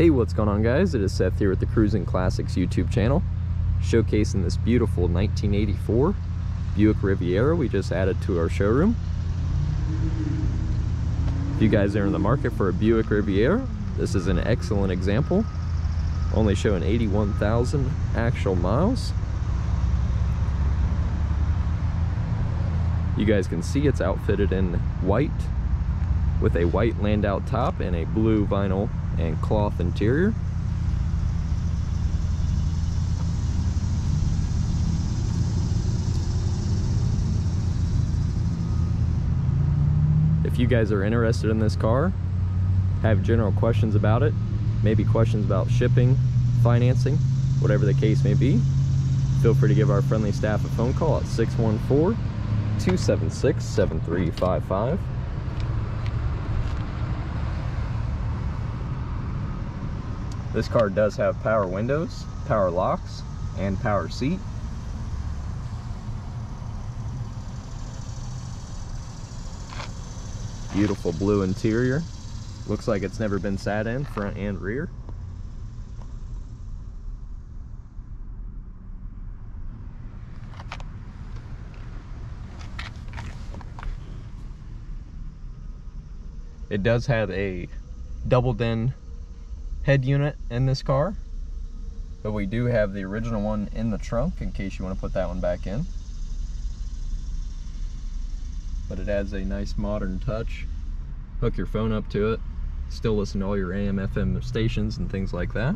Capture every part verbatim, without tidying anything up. Hey, what's going on, guys? It is Seth here at the Cruising Classics YouTube channel, showcasing this beautiful nineteen eighty-four Buick Riviera we just added to our showroom. If you guys are in the market for a Buick Riviera, this is an excellent example. Only showing eighty-one thousand actual miles. You guys can see it's outfitted in white with a white Landau top and a blue vinyl and cloth interior. If you guys are interested in this car, have general questions about it, maybe questions about shipping, financing, whatever the case may be, feel free to give our friendly staff a phone call at six one four, two seven six, seven three five five. This car does have power windows, power locks, and power seat. Beautiful blue interior. Looks like it's never been sat in, front and rear. It does have a double den head unit in this car, but we do have the original one in the trunk in case you want to put that one back in. But it adds a nice modern touch. Hook your phone up to it, still listen to all your A M F M stations and things like that.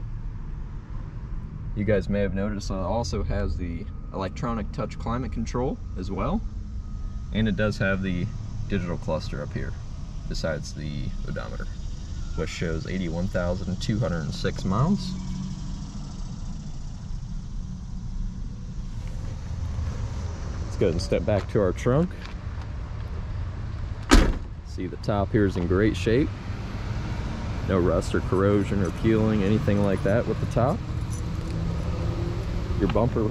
You guys may have noticed it also has the electronic touch climate control as well, and it does have the digital cluster up here, besides the odometer, which shows eighty-one thousand two hundred six miles. Let's go ahead and step back to our trunk. See, the top here is in great shape. No rust or corrosion or peeling, anything like that with the top. Your bumper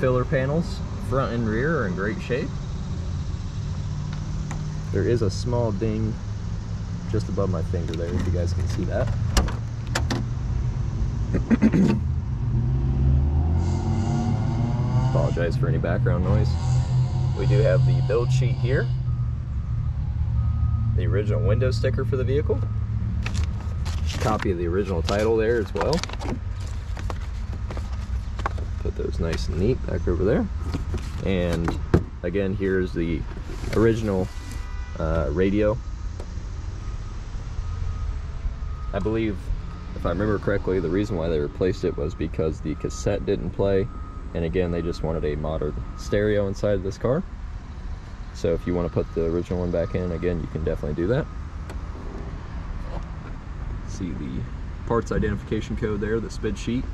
filler panels, front and rear, are in great shape. There is a small ding just above my finger there, if you guys can see that. Apologize for any background noise. We do have the build sheet here, the original window sticker for the vehicle, copy of the original title there as well. Put those nice and neat back over there. And again, here's the original Uh, radio. I believe, if I remember correctly, the reason why they replaced it was because the cassette didn't play, and again they just wanted a modern stereo inside of this car. So if you want to put the original one back in, again, you can definitely do that. See the parts identification code there, the S P I D sheet.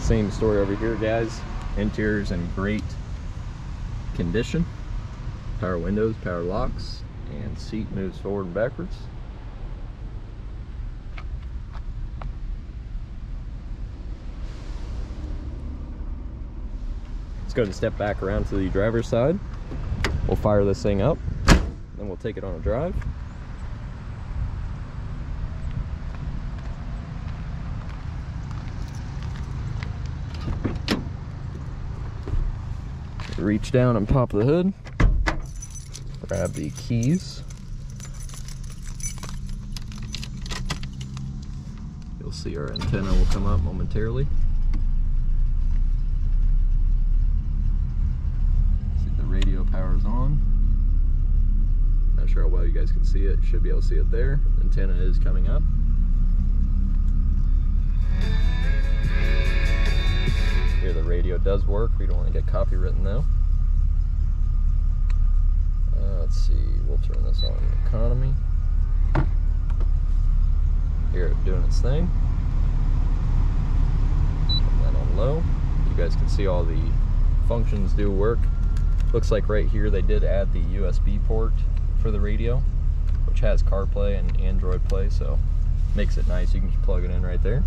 Same story over here, guys. Interior's in great condition. Power windows, power locks, and seat moves forward and backwards. Let's go ahead and step back around to the driver's side. We'll fire this thing up, then we'll take it on a drive. Reach down and pop the hood, grab the keys. You'll see our antenna will come up momentarily. See, the radio power's on. Not sure how well you guys can see it. You should be able to see it there. Antenna is coming up. Here the radio does work. We don't want to get copywritten though. Uh, let's see, we'll turn this on economy. Here it's doing its thing. Turn that on low. You guys can see all the functions do work. Looks like right here they did add the U S B port for the radio, which has CarPlay and Android Play, so makes it nice. You can just plug it in right there.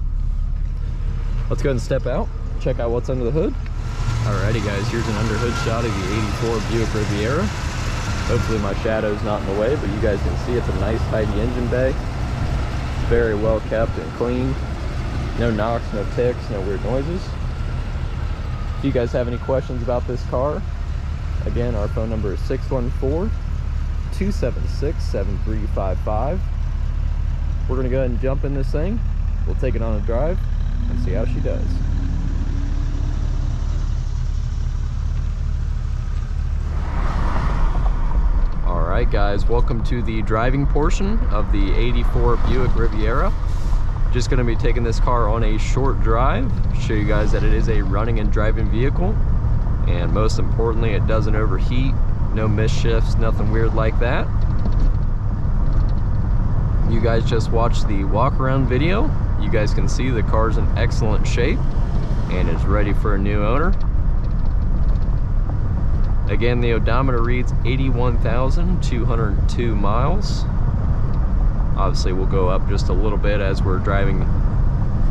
Let's go ahead and step out, check out what's under the hood. Alrighty guys, here's an underhood shot of the eighty-four Buick Riviera. Hopefully my shadow's not in the way, but you guys can see it's a nice tidy engine bay. Very well kept and clean. No knocks, no ticks, no weird noises. If you guys have any questions about this car, again, our phone number is six one four, two seven six, seven three five five. We're gonna go ahead and jump in this thing. We'll take it on a drive and see how she does. All right guys, welcome to the driving portion of the eighty-four Buick Riviera. Just gonna be taking this car on a short drive, show you guys that it is a running and driving vehicle. And most importantly, it doesn't overheat, no misshifts, nothing weird like that. You guys just watched the walk around video. You guys can see the car's in excellent shape and is ready for a new owner. Again, the odometer reads eighty-one thousand two hundred two miles. Obviously we'll go up just a little bit as we're driving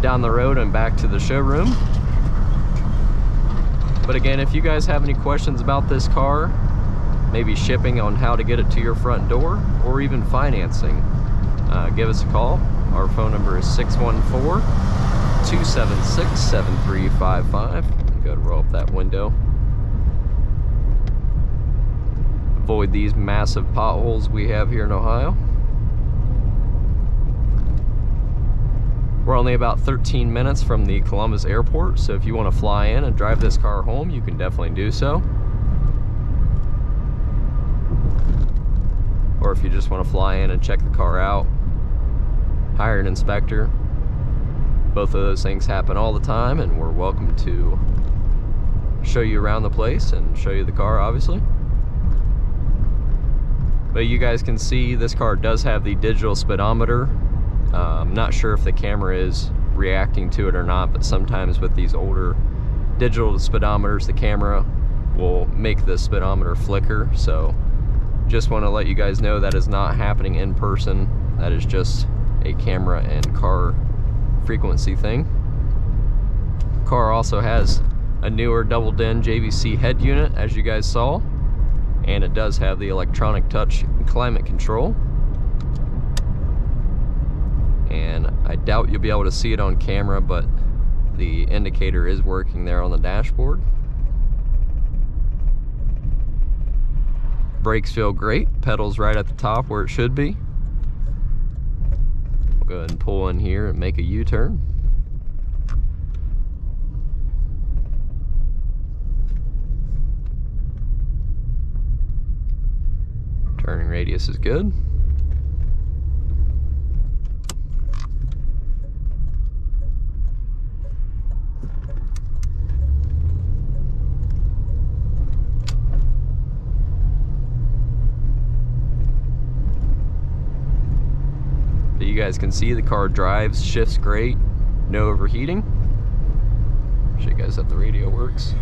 down the road and back to the showroom. But again, if you guys have any questions about this car, maybe shipping on how to get it to your front door, or even financing, uh, give us a call. Our phone number is six one four, two seven six, seven three five five. Go ahead and roll up that window. Avoid these massive potholes we have here in Ohio. We're only about thirteen minutes from the Columbus airport, so if you want to fly in and drive this car home, you can definitely do so. Or if you just want to fly in and check the car out, hire an inspector. Both of those things happen all the time, and we're welcome to show you around the place and show you the car, obviously. But you guys can see this car does have the digital speedometer. Uh, I'm not sure if the camera is reacting to it or not, but sometimes with these older digital speedometers, the camera will make the speedometer flicker. So just want to let you guys know that is not happening in person. That is just a camera and car frequency thing. The car also has a newer double den J V C head unit, as you guys saw, and it does have the electronic touch climate control. And I doubt you'll be able to see it on camera, but the indicator is working there on the dashboard. Brakes feel great, pedals right at the top where it should be. We'll go ahead and pull in here and make a U-turn. Turning radius is good. You guys can see the car drives, shifts great, no overheating. Show you guys that the radio works.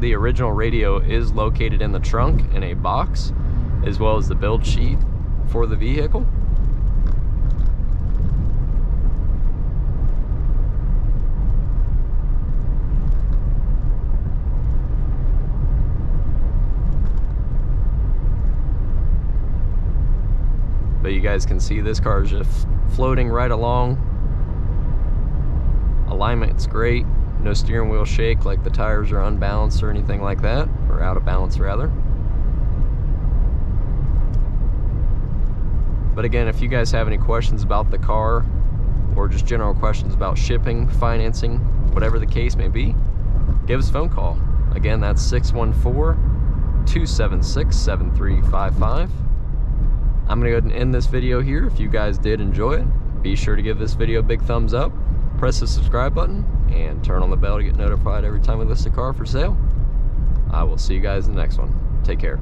The original radio is located in the trunk in a box, as well as the build sheet for the vehicle. But you guys can see this car is just floating right along. Alignment's great. No steering wheel shake, like the tires are unbalanced or anything like that, or out of balance rather. But again, if you guys have any questions about the car, or just general questions about shipping, financing, whatever the case may be, give us a phone call. Again, that's six one four, two seven six, seven three five five. I'm gonna go ahead and end this video here. If you guys did enjoy it, be sure to give this video a big thumbs up, press the subscribe button, and turn on the bell to get notified every time we list a car for sale. I will see you guys in the next one. Take care.